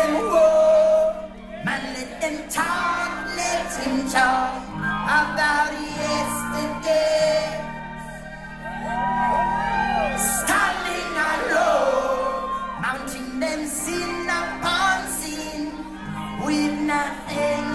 them walk, man, let them talk, let him talk about yesterday. Standing alone, mounting them sin upon sin with nothing.